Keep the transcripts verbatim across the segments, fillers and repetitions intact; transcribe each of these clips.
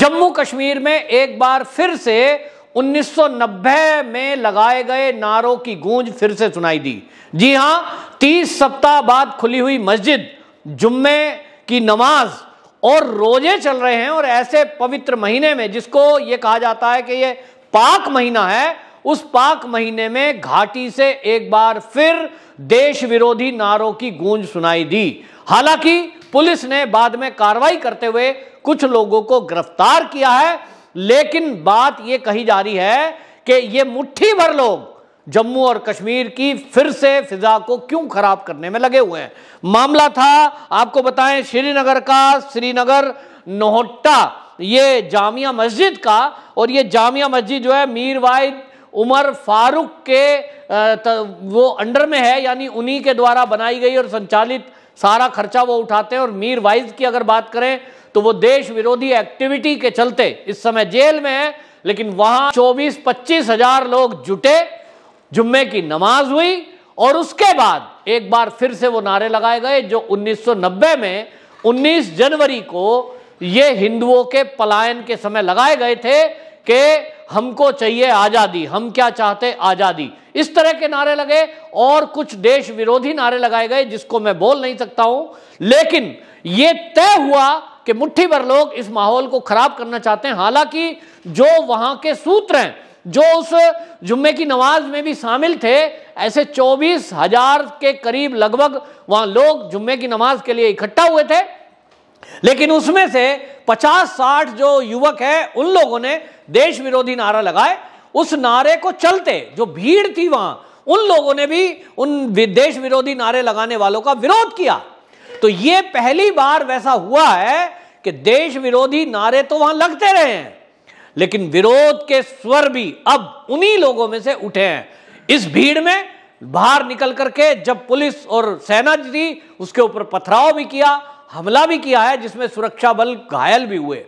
जम्मू कश्मीर में एक बार फिर से उन्नीस सौ नब्बे में लगाए गए नारों की गूंज फिर से सुनाई दी। जी हां, तीस सप्ताह बाद खुली हुई मस्जिद, जुम्मे की नमाज और रोजे चल रहे हैं, और ऐसे पवित्र महीने में जिसको ये कहा जाता है कि ये पाक महीना है, उस पाक महीने में घाटी से एक बार फिर देश विरोधी नारों की गूंज सुनाई दी। हालांकि पुलिस ने बाद में कार्रवाई करते हुए कुछ लोगों को गिरफ्तार किया है, लेकिन बात यह कही जा रही है कि ये मुट्ठी भर लोग जम्मू और कश्मीर की फिर से फिजा को क्यों खराब करने में लगे हुए हैं। मामला था, आपको बताएं, श्रीनगर का, श्रीनगर नोहट्टा ये जामिया मस्जिद का, और ये जामिया मस्जिद जो है मीर वाइज उमर फारूक के वो अंडर में है, यानी उन्हीं के द्वारा बनाई गई और संचालित, सारा खर्चा वो उठाते हैं। और मीर वाइज की अगर बात करें तो वो देश विरोधी एक्टिविटी के चलते इस समय जेल में है, लेकिन वहां चौबीस पच्चीस हजार लोग जुटे, जुम्मे की नमाज हुई और उसके बाद एक बार फिर से वो नारे लगाए गए जो उन्नीस सौ नब्बे में उन्नीस जनवरी को ये हिंदुओं के पलायन के समय लगाए गए थे कि हमको चाहिए आज़ादी, हम क्या चाहते आज़ादी, इस तरह के नारे लगे। और कुछ देश विरोधी नारे लगाए गए जिसको मैं बोल नहीं सकता हूं, लेकिन ये तय हुआ कि मुट्ठी भर लोग इस माहौल को खराब करना चाहते हैं। हालांकि जो वहां के सूत्र हैं जो उस जुम्मे की नमाज में भी शामिल थे, ऐसे चौबीस हजार के करीब लगभग वहां लोग जुम्मे की नमाज के लिए इकट्ठा हुए थे, लेकिन उसमें से पचास साठ जो युवक हैं उन लोगों ने देश विरोधी नारा लगाए। उस नारे को चलते जो भीड़ थी वहां, उन लोगों ने भी उन देश विरोधी नारे लगाने वालों का विरोध किया। तो ये पहली बार वैसा हुआ है कि देश विरोधी नारे तो वहां लगते रहे हैं, लेकिन विरोध के स्वर भी अब उन्हीं लोगों में से उठे हैं। इस भीड़ में बाहर निकल करके जब पुलिस और सेना थी उसके ऊपर पथराव भी किया, हमला भी किया है, जिसमें सुरक्षा बल घायल भी हुए।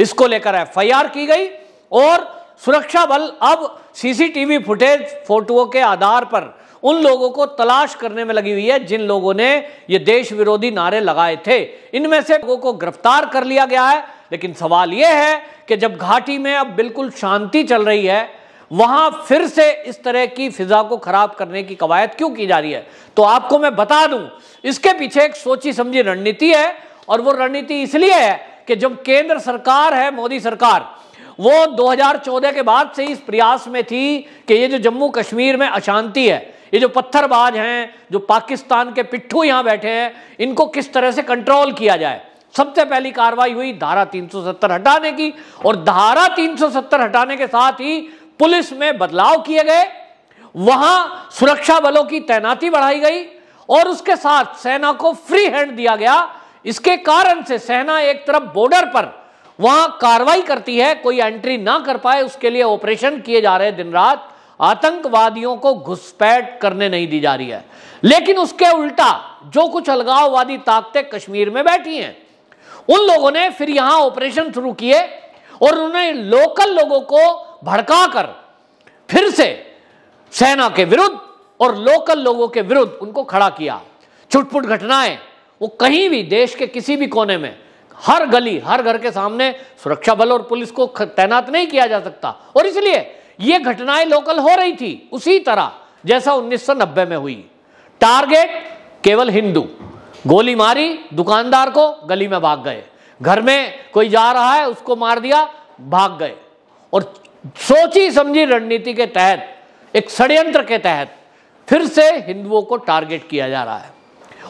इसको लेकर एफ आई आर की गई और सुरक्षा बल अब C C T V footage photo के आधार पर उन लोगों को तलाश करने में लगी हुई है जिन लोगों ने ये देश विरोधी नारे लगाए थे। इनमें से लोगों को गिरफ्तार कर लिया गया है, लेकिन सवाल यह है कि जब घाटी में अब बिल्कुल शांति चल रही है, वहां फिर से इस तरह की फिजा को खराब करने की कवायद क्यों की जा रही है। तो आपको मैं बता दूं, इसके पीछे एक सोची समझी रणनीति है, और वो रणनीति इसलिए है कि जब केंद्र सरकार है, मोदी सरकार, वो दो हज़ार चौदह के बाद से इस प्रयास में थी कि ये जो जम्मू कश्मीर में अशांति है, ये जो पत्थरबाज हैं, जो पाकिस्तान के पिट्ठू यहां बैठे हैं, इनको किस तरह से कंट्रोल किया जाए। सबसे पहली कार्रवाई हुई धारा तीन सौ सत्तर हटाने की, और धारा तीन सौ सत्तर हटाने के साथ ही पुलिस में बदलाव किए गए, वहां सुरक्षा बलों की तैनाती बढ़ाई गई और उसके साथ सेना को फ्री हैंड दिया गया। इसके कारण से सेना एक तरफ बॉर्डर पर वहां कार्रवाई करती है, कोई एंट्री ना कर पाए उसके लिए ऑपरेशन किए जा रहे हैं दिन रात, आतंकवादियों को घुसपैठ करने नहीं दी जा रही है। लेकिन उसके उल्टा जो कुछ अलगाववादी ताकतें कश्मीर में बैठी हैं, उन लोगों ने फिर यहां ऑपरेशन शुरू किए और उन्होंने लोकल लोगों को भड़काकर फिर से सेना के विरुद्ध और लोकल लोगों के विरुद्ध उनको खड़ा किया। छुटपुट घटनाएं, वो कहीं भी देश के किसी भी कोने में, हर गली हर घर के सामने सुरक्षा बल और पुलिस को तैनात नहीं किया जा सकता, और इसलिए ये घटनाएं लोकल हो रही थी, उसी तरह जैसा उन्नीस सौ नब्बे में हुई। टारगेट केवल हिंदू, गोली मारी दुकानदार को, गली में भाग गए, घर में कोई जा रहा है उसको मार दिया, भाग गए। और सोची समझी रणनीति के तहत, एक षड्यंत्र के तहत फिर से हिंदुओं को टारगेट किया जा रहा है।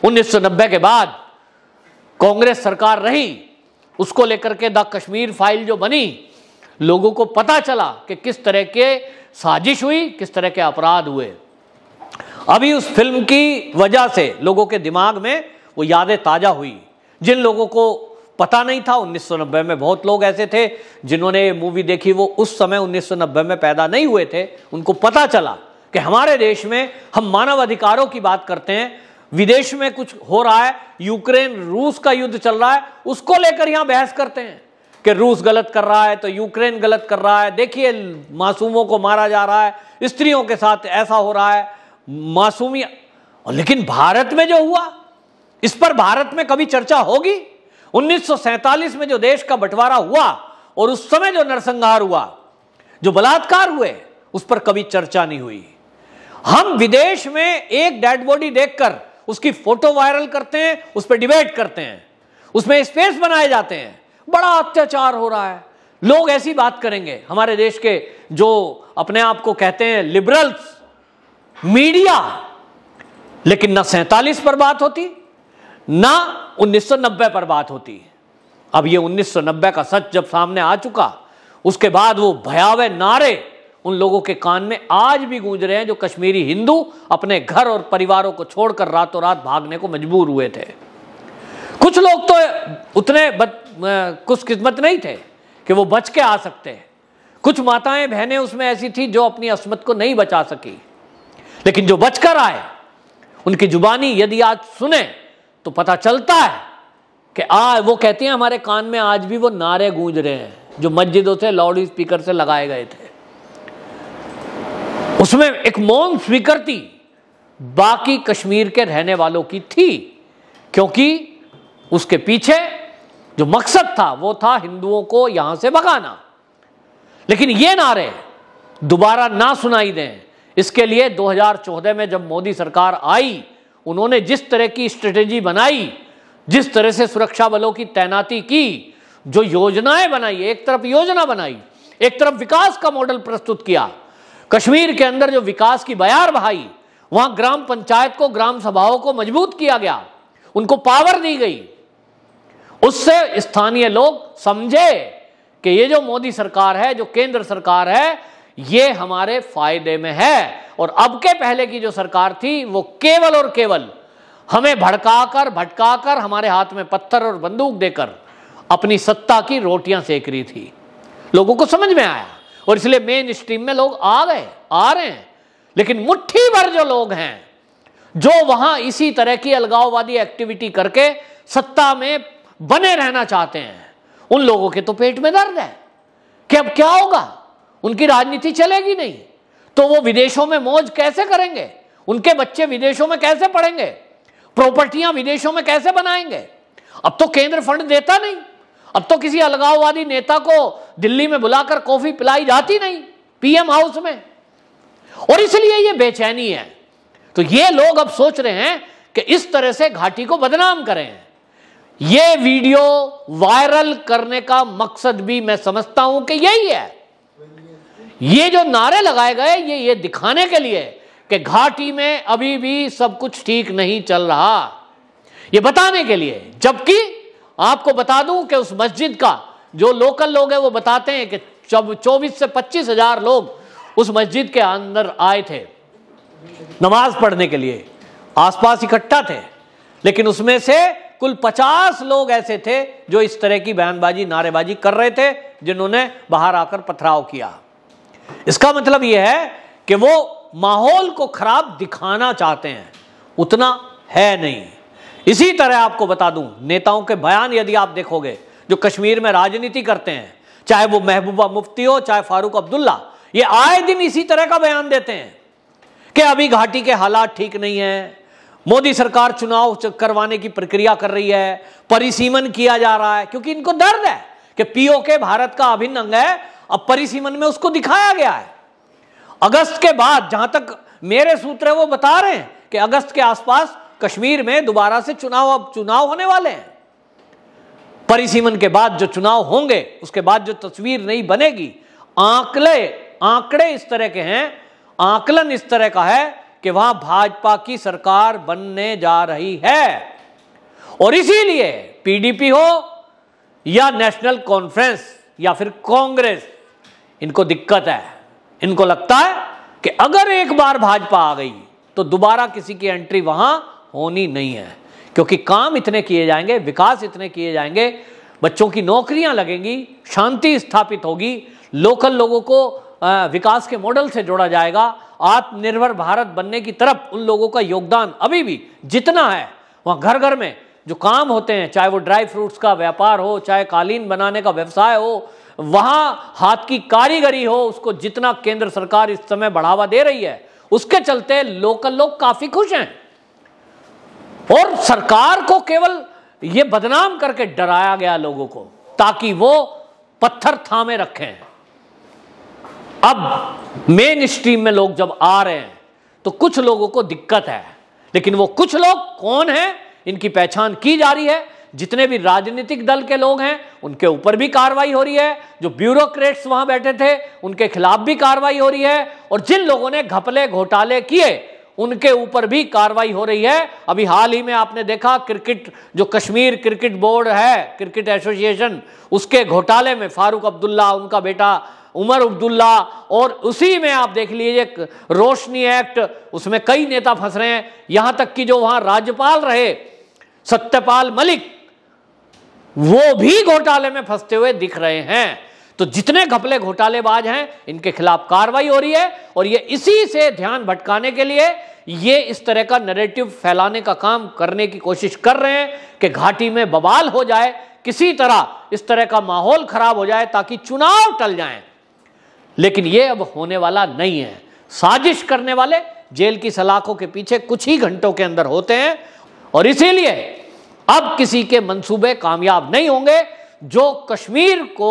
उन्नीस सौ नब्बे के बाद कांग्रेस सरकार रही, उसको लेकर के द कश्मीर फाइल जो बनी, लोगों को पता चला कि किस तरह के साजिश हुई, किस तरह के अपराध हुए। अभी उस फिल्म की वजह से लोगों के दिमाग में वो यादें ताजा हुई, जिन लोगों को पता नहीं था। उन्नीस सौ नब्बे में बहुत लोग ऐसे थे जिन्होंने ये मूवी देखी, वो उस समय उन्नीस सौ नब्बे में पैदा नहीं हुए थे, उनको पता चला कि हमारे देश में हम मानवाधिकारों की बात करते हैं, विदेश में कुछ हो रहा है, यूक्रेन रूस का युद्ध चल रहा है, उसको लेकर यहां बहस करते हैं कि रूस गलत कर रहा है तो यूक्रेन गलत कर रहा है, देखिए मासूमों को मारा जा रहा है, स्त्रियों के साथ ऐसा हो रहा है, मासूमी। लेकिन भारत में जो हुआ, इस पर भारत में कभी चर्चा होगी? उन्नीस सौ सैंतालीस में जो देश का बंटवारा हुआ, और उस समय जो नरसंहार हुआ, जो बलात्कार हुए, उस पर कभी चर्चा नहीं हुई। हम विदेश में एक डेड बॉडी देखकर उसकी फोटो वायरल करते हैं, उस पर डिबेट करते हैं, उसमें स्पेस बनाए जाते हैं, बड़ा अत्याचार हो रहा है, लोग ऐसी बात करेंगे। हमारे देश के जो अपने आप को कहते हैं लिबरल्स, मीडिया, लेकिन ना सैंतालीस पर बात होती, ना उन्नीस सौ नब्बे पर बात होती। अब ये उन्नीस सौ नब्बे का सच जब सामने आ चुका, उसके बाद वो भयावह नारे उन लोगों के कान में आज भी गूंज रहे हैं जो कश्मीरी हिंदू अपने घर और परिवारों को छोड़कर रातों रात भागने को मजबूर हुए थे। कुछ लोग तो उतने खुशकिस्मत नहीं थे कि वो बच के आ सकते हैं, कुछ माताएं बहनें उसमें ऐसी थी जो अपनी असमत को नहीं बचा सकी, लेकिन जो बचकर आए उनकी जुबानी यदि आज सुने तो पता चलता है कि आ वो कहती हैं हमारे कान में आज भी वो नारे गूंज रहे हैं जो मस्जिदों से लाउड स्पीकर से लगाए गए थे। उसमें एक मौन स्वीकृति बाकी कश्मीर के रहने वालों की थी, क्योंकि उसके पीछे जो मकसद था वो था हिंदुओं को यहां से भगाना। लेकिन ये नारे दोबारा ना सुनाई दें, इसके लिए दो हज़ार चौदह में जब मोदी सरकार आई, उन्होंने जिस तरह की स्ट्रेटेजी बनाई, जिस तरह से सुरक्षा बलों की तैनाती की, जो योजनाएं बनाई, एक तरफ योजना बनाई, एक तरफ विकास का मॉडल प्रस्तुत किया, कश्मीर के अंदर जो विकास की बयार बहाई, वहां ग्राम पंचायत को, ग्राम सभाओं को मजबूत किया गया, उनको पावर दी गई, उससे स्थानीय लोग समझे कि ये जो मोदी सरकार है, जो केंद्र सरकार है, ये हमारे फायदे में है। और अब के पहले की जो सरकार थी वो केवल और केवल हमें भड़काकर भटकाकर हमारे हाथ में पत्थर और बंदूक देकर अपनी सत्ता की रोटियां सेक रही थी। लोगों को समझ में आया और इसलिए मेन स्ट्रीम में लोग आ गए, आ रहे हैं। लेकिन मुट्ठी भर जो लोग हैं जो वहां इसी तरह की अलगाववादी एक्टिविटी करके सत्ता में बने रहना चाहते हैं, उन लोगों के तो पेट में दर्द है कि अब क्या होगा, उनकी राजनीति चलेगी नहीं, तो वो विदेशों में मौज कैसे करेंगे, उनके बच्चे विदेशों में कैसे पढ़ेंगे, प्रॉपर्टियां विदेशों में कैसे बनाएंगे। अब तो केंद्र फंड देता नहीं, अब तो किसी अलगाववादी नेता को दिल्ली में बुलाकर कॉफी पिलाई जाती नहीं पीएम हाउस में, और इसलिए ये बेचैनी है। तो ये लोग अब सोच रहे हैं कि इस तरह से घाटी को बदनाम करें। ये वीडियो वायरल करने का मकसद भी मैं समझता हूं कि यही है। ये जो नारे लगाए गए ये ये दिखाने के लिए कि घाटी में अभी भी सब कुछ ठीक नहीं चल रहा, ये बताने के लिए। जबकि आपको बता दूं कि उस मस्जिद का जो लोकल लोग हैं वो बताते हैं कि चौबीस से पच्चीस हजार लोग उस मस्जिद के अंदर आए थे नमाज पढ़ने के लिए, आसपास इकट्ठा थे, लेकिन उसमें से कुल पचास लोग ऐसे थे जो इस तरह की बयानबाजी नारेबाजी कर रहे थे, जिन्होंने बाहर आकर पथराव किया। इसका मतलब यह है कि वो माहौल को खराब दिखाना चाहते हैं, उतना है नहीं। इसी तरह आपको बता दूं, नेताओं के बयान यदि आप देखोगे जो कश्मीर में राजनीति करते हैं, चाहे वो महबूबा मुफ्ती हो, चाहे फारूक अब्दुल्ला, ये आए दिन इसी तरह का बयान देते हैं कि अभी घाटी के हालात ठीक नहीं है, मोदी सरकार चुनाव करवाने की प्रक्रिया कर रही है, परिसीमन किया जा रहा है, क्योंकि इनको दर्द है कि पीओके भारत का अभिन्न अंग है। अब परिसीमन में उसको दिखाया गया है। अगस्त के बाद, जहां तक मेरे सूत्र है वो बता रहे हैं कि अगस्त के आसपास कश्मीर में दोबारा से चुनाव अब चुनाव होने वाले हैं। परिसीमन के बाद जो चुनाव होंगे उसके बाद जो तस्वीर नहीं बनेगी, आंकड़े आंकड़े इस तरह के हैं, आकलन इस तरह का है कि वहां भाजपा की सरकार बनने जा रही है। और इसीलिए पीडीपी हो या नेशनल कॉन्फ्रेंस या फिर कांग्रेस, इनको दिक्कत है। इनको लगता है कि अगर एक बार भाजपा आ गई तो दोबारा किसी की एंट्री वहां होनी नहीं है, क्योंकि काम इतने किए जाएंगे, विकास इतने किए जाएंगे, बच्चों की नौकरियां लगेंगी, शांति स्थापित होगी, लोकल लोगों को विकास के मॉडल से जोड़ा जाएगा, आत्मनिर्भर भारत बनने की तरफ उन लोगों का योगदान अभी भी जितना है। वहां घर घर में जो काम होते हैं, चाहे वो ड्राई फ्रूट्स का व्यापार हो, चाहे कालीन बनाने का व्यवसाय हो, वहां हाथ की कारीगरी हो, उसको जितना केंद्र सरकार इस समय बढ़ावा दे रही है, उसके चलते लोकल लोग काफी खुश हैं। और सरकार को केवल यह बदनाम करके डराया गया लोगों को, ताकि वो पत्थर थामे रखे हैं। अब मेन स्ट्रीम में लोग जब आ रहे हैं तो कुछ लोगों को दिक्कत है, लेकिन वो कुछ लोग कौन हैं इनकी पहचान की जा रही है। जितने भी राजनीतिक दल के लोग हैं उनके ऊपर भी कार्रवाई हो रही है, जो ब्यूरोक्रेट्स वहां बैठे थे उनके खिलाफ भी कार्रवाई हो रही है, और जिन लोगों ने घपले घोटाले किए उनके ऊपर भी कार्रवाई हो रही है। अभी हाल ही में आपने देखा क्रिकेट, जो कश्मीर क्रिकेट बोर्ड है, क्रिकेट एसोसिएशन, उसके घोटाले में फारूक अब्दुल्ला, उनका बेटा उमर अब्दुल्ला, और उसी में आप देख लीजिए रोशनी एक्ट, उसमें कई नेता फंस रहे हैं। यहां तक कि जो वहां राज्यपाल रहे सत्यपाल मलिक, वो भी घोटाले में फंसते हुए दिख रहे हैं। तो जितने घपले घोटालेबाज हैं इनके खिलाफ कार्रवाई हो रही है, और ये इसी से ध्यान भटकाने के लिए ये इस तरह का नैरेटिव फैलाने का काम करने की कोशिश कर रहे हैं कि घाटी में बवाल हो जाए, किसी तरह इस तरह का माहौल खराब हो जाए ताकि चुनाव टल जाए। लेकिन ये अब होने वाला नहीं है। साजिश करने वाले जेल की सलाखों के पीछे कुछ ही घंटों के अंदर होते हैं, और इसीलिए अब किसी के मंसूबे कामयाब नहीं होंगे जो कश्मीर को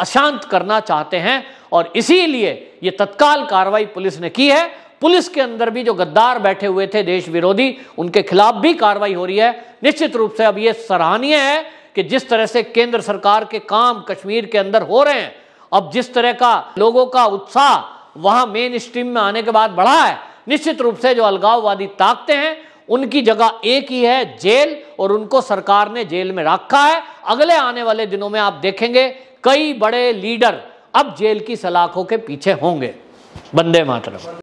अशांत करना चाहते हैं। और इसीलिए ये तत्काल कार्रवाई पुलिस ने की है। पुलिस के अंदर भी जो गद्दार बैठे हुए थे देश विरोधी, उनके खिलाफ भी कार्रवाई हो रही है। निश्चित रूप से अब ये सराहनीय है कि जिस तरह से केंद्र सरकार के काम कश्मीर के अंदर हो रहे हैं, अब जिस तरह का लोगों का उत्साह वहां मेन स्ट्रीम में आने के बाद बढ़ा है, निश्चित रूप से जो अलगाववादी ताकतें हैं उनकी जगह एक ही है, जेल, और उनको सरकार ने जेल में रखा है। अगले आने वाले दिनों में आप देखेंगे कई बड़े लीडर अब जेल की सलाखों के पीछे होंगे। वंदे मातरम।